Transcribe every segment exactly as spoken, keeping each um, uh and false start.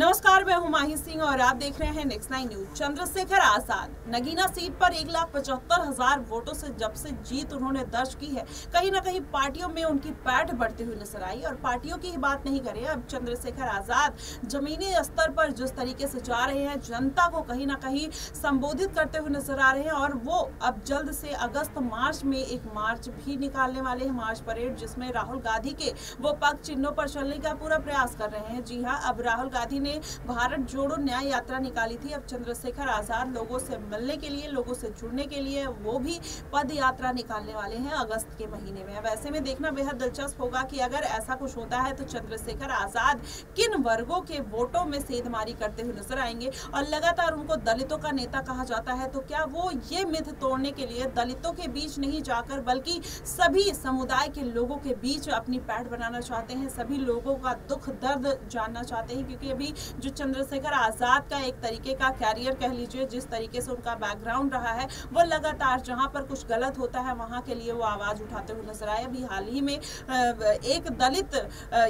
नमस्कार, मैं हूं माही सिंह और आप देख रहे हैं next nine news. Chandrashekhar Azad Nagina seat पर एक लाख पचहत्तर हजार वोटों से जब से जीत उन्होंने दर्ज की है, कहीं ना कहीं पार्टियों में उनकी पैठ बढ़ती हुई नजर आई। और पार्टियों की ही बात नहीं करें, अब चंद्रशेखर आजाद जमीनी स्तर पर जिस तरीके से जा रहे हैं, जनता को कहीं ना कहीं संबोधित करते हुए नजर आ रहे हैं। और वो अब जल्द से अगस्त मार्च में एक मार्च भी निकालने वाले हैं, मार्च परेड, जिसमें राहुल गांधी के वो पग चिन्हों पर चलने का पूरा प्रयास कर रहे हैं। जी हाँ, अब राहुल गांधी ने भारत जोड़ो न्याय यात्रा निकाली थी। अब चंद्रशेखर आजाद लोगों से मिलने के लिए, लोगों से जुड़ने के लिए वो भी पद यात्रा निकालने वाले हैं अगस्त के महीने में। अब ऐसे में देखना बेहद दिलचस्प होगा कि अगर ऐसा कुछ होता है तो चंद्रशेखर आजाद किन वर्गों के वोटों में सेधमारी करते हुए नजर आएंगे। और लगातार उनको दलितों का नेता कहा जाता है, तो क्या वो ये मिथ तोड़ने के लिए दलितों के बीच नहीं जाकर बल्कि सभी समुदाय के लोगों के बीच अपनी पैठ बनाना चाहते हैं, सभी लोगों का दुख दर्द जानना चाहते हैं? क्योंकि अभी जो चंद्रशेखर आजाद का एक तरीके का कैरियर कह लीजिए, जिस तरीके से उनका बैकग्राउंड रहा है, वो लगातार जहां पर कुछ गलत होता है वहां के लिए वो आवाज उठाते हुए नजर आए। अभी हाल ही में एक दलित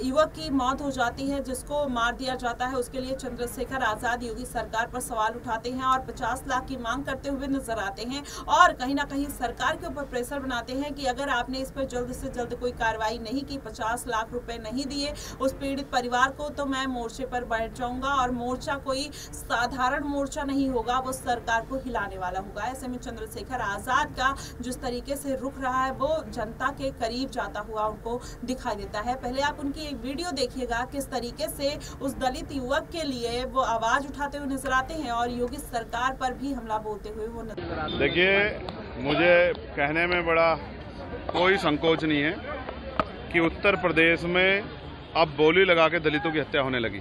युवक की मौत हो जाती है, जिसको मार दिया जाता है, उसके लिए चंद्रशेखर आजाद योगी सरकार पर सवाल उठाते हैं और पचास लाख की मांग करते हुए नजर आते हैं। और कहीं ना कहीं सरकार के ऊपर प्रेशर बनाते हैं कि अगर आपने इस पर जल्द से जल्द कोई कार्रवाई नहीं की, पचास लाख रुपए नहीं दिए उस पीड़ित परिवार को, तो मैं मोर्चे पर बैठ जाऊंगा। और मोर्चा कोई साधारण मोर्चा नहीं होगा, वो सरकार को हिलाने वाला होगा। ऐसे में चंद्रशेखर आजाद का जिस तरीके से रुख रहा है, वो जनता के करीब जाता हुआ उनको दिखाई देता है। पहले आप उनकी एक वीडियो देखिएगा, किस तरीके से उस दलित युवक के लिए वो आवाज उठाते हुए नजर आते हैं और योगी सरकार पर भी हमला बोलते हुए वो नजर आते हैं। देखिए, मुझे कहने में बड़ा कोई संकोच नहीं है कि उत्तर प्रदेश में अब बोली लगा के दलितों की हत्या होने लगी।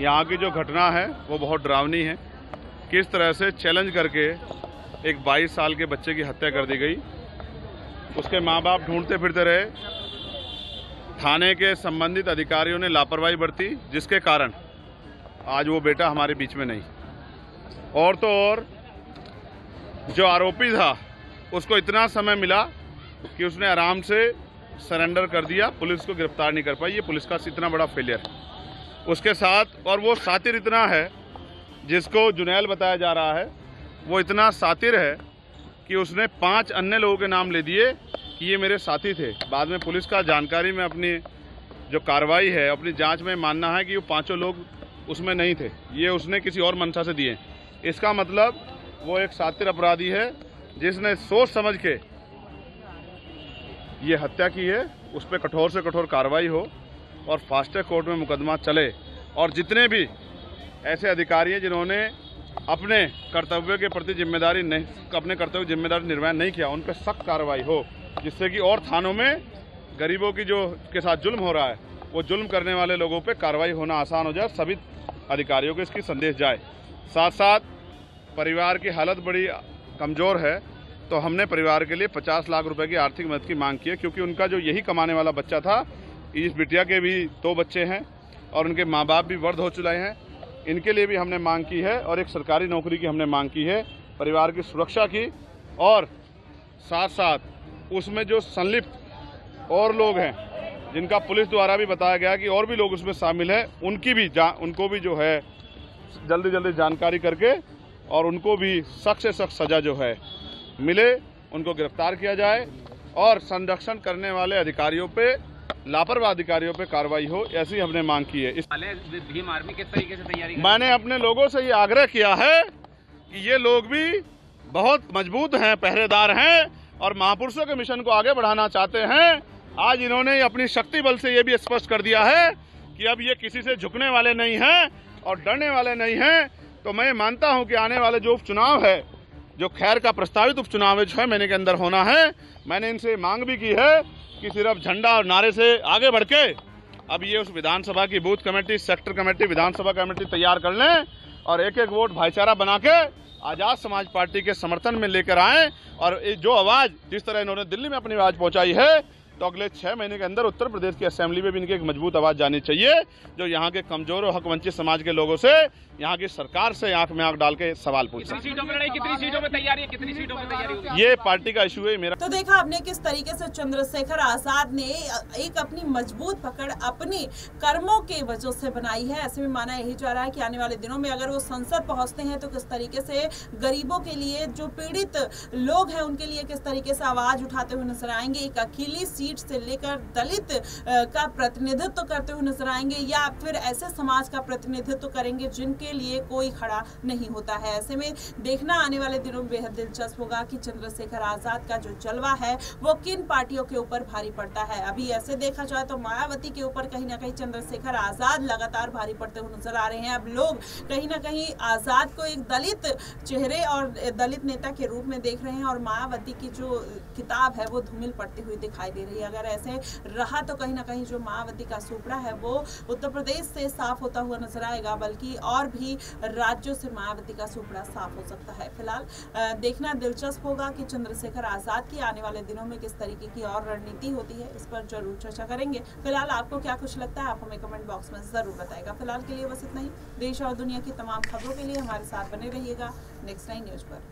यहाँ की जो घटना है वो बहुत डरावनी है। किस तरह से चैलेंज करके एक बाईस साल के बच्चे की हत्या कर दी गई। उसके माँ बाप ढूंढते फिरते रहे, थाने के संबंधित अधिकारियों ने लापरवाही बरती, जिसके कारण आज वो बेटा हमारे बीच में नहीं। और तो और जो आरोपी था उसको इतना समय मिला कि उसने आराम से सरेंडर कर दिया, पुलिस को गिरफ्तार नहीं कर पाई। ये पुलिस का इतना बड़ा फेलियर है। उसके साथ और वो सातिर इतना है, जिसको जुनैल बताया जा रहा है, वो इतना सातिर है कि उसने पांच अन्य लोगों के नाम ले दिए कि ये मेरे साथी थे। बाद में पुलिस का जानकारी में अपनी जो कार्रवाई है, अपनी जांच में मानना है कि वो पांचों लोग उसमें नहीं थे, ये उसने किसी और मंशा से दिए। इसका मतलब वो एक सातिर अपराधी है, जिसने सोच समझ के ये हत्या की है। उस पर कठोर से कठोर कार्रवाई हो और फास्ट ट्रैक कोर्ट में मुकदमा चले। और जितने भी ऐसे अधिकारी हैं जिन्होंने अपने कर्तव्य के प्रति जिम्मेदारी नहीं अपने कर्तव्य जिम्मेदारी निर्वहन नहीं किया, उन पर सख्त कार्रवाई हो, जिससे कि और थानों में गरीबों की जो के साथ जुल्म हो रहा है, वो जुल्म करने वाले लोगों पे कार्रवाई होना आसान हो जाए। सभी अधिकारियों को इसकी संदेश जाए। साथ साथ परिवार की हालत बड़ी कमज़ोर है, तो हमने परिवार के लिए पचास लाख रुपये की आर्थिक मदद की मांग की है, क्योंकि उनका जो यही कमाने वाला बच्चा था, इस बिटिया के भी दो बच्चे हैं और उनके माँ बाप भी वृद्ध हो चुके हैं। इनके लिए भी हमने मांग की है और एक सरकारी नौकरी की हमने मांग की है, परिवार की सुरक्षा की। और साथ साथ उसमें जो संलिप्त और लोग हैं, जिनका पुलिस द्वारा भी बताया गया कि और भी लोग उसमें शामिल हैं, उनकी भी जा उनको भी जो है जल्दी जल्दी जानकारी करके और उनको भी सख्त से सख्त सज़ा जो है मिले, उनको गिरफ्तार किया जाए। और संरक्षण करने वाले अधिकारियों पर, लापरवाह अधिकारियों पे कार्रवाई हो, ऐसी हमने मांग की है। इस भीम आर्मी किस तरीके से तैयारी, मैंने अपने लोगों से ये आग्रह किया है कि ये लोग भी बहुत मजबूत हैं, पहरेदार हैं और महापुरुषों के मिशन को आगे बढ़ाना चाहते हैं। आज इन्होंने अपनी शक्ति बल से ये भी स्पष्ट कर दिया है कि अब ये किसी से झुकने वाले नहीं हैं और डरने वाले नहीं हैं। तो मैं मानता हूँ कि आने वाले जो उपचुनाव है, जो खैर का प्रस्तावित उपचुनाव है, छह महीने के अंदर होना है, मैंने इनसे मांग भी की है कि सिर्फ झंडा और नारे से आगे बढ़ के अब ये उस विधानसभा की बूथ कमेटी, सेक्टर कमेटी, विधानसभा कमेटी तैयार कर लें और एक एक वोट भाईचारा बना के आज़ाद समाज पार्टी के समर्थन में लेकर आएं। और जो आवाज़, जिस तरह इन्होंने दिल्ली में अपनी आवाज़ पहुंचाई है, तो अगले छः महीने के अंदर उत्तर प्रदेश की असेंबली में भी इनकी एक मजबूत आवाज़ जानी चाहिए, जो यहाँ के कमजोर और हकवंचित समाज के लोगों से, यहाँ की सरकार से आँख में आँख डाल के सवाल पूछ सकते हैं। कितनी सीटों में तैयारी है, कितनी सीटों में तैयारी होगी, ये पार्टी का इशू है मेरा। तो देखा आपने किस तरीके से चंद्रशेखर आजाद ने एक अपनी मजबूत पकड़ अपने कर्मों के वजह से बनाई है। ऐसे में माना यही जा रहा है कि आने वाले दिनों में अगर वो संसद पहुंचते हैं तो किस तरीके से गरीबों के लिए, जो पीड़ित लोग हैं उनके लिए किस तरीके से आवाज उठाते हुए नजर आएंगे। एक अकेली सीट से लेकर दलित का प्रतिनिधित्व करते हुए नजर आएंगे या फिर ऐसे समाज का प्रतिनिधित्व करेंगे जिनके लिए कोई खड़ा नहीं होता है। ऐसे में देखना आने वाले दिनों में बेहद दिलचस्प होगा कि चंद्रशेखर आजाद का जो जलवा है वो किन पार्टियों के ऊपर भारी पड़ता है। अभी ऐसे देखा जाए तो मायावती के ऊपर कहीं ना कहीं चंद्रशेखर आजाद लगातार भारी पड़ते हुए नजर आ रहे हैं। अब लोग कहीं ना कहीं आजाद को एक दलित चेहरे और दलित नेता के रूप में देख रहे हैं और मायावती की जो किताब है वो धूमिल पड़ती हुई दिखाई दे रही है। अगर ऐसे रहा तो कहीं ना कहीं जो मायावती का सुपड़ा है वो उत्तर प्रदेश से साफ होता हुआ नजर आएगा, बल्कि और भी राज्यों से मायावती का सुपड़ा साफ हो सकता है। फिलहाल देखना दिलचस्प होगा कि चंद्रशेखर आजाद की आने वाले दिनों में किस तरीके की और रणनीति होती है, इस पर जरूर चर्चा करेंगे। फिलहाल आपको क्या कुछ लगता है आप हमें कमेंट बॉक्स में जरूर बताएगा। फिलहाल के लिए बस इतना ही। देश और दुनिया की तमाम खबरों के लिए हमारे साथ बने रहिएगा नेक्स्ट नाइन न्यूज पर।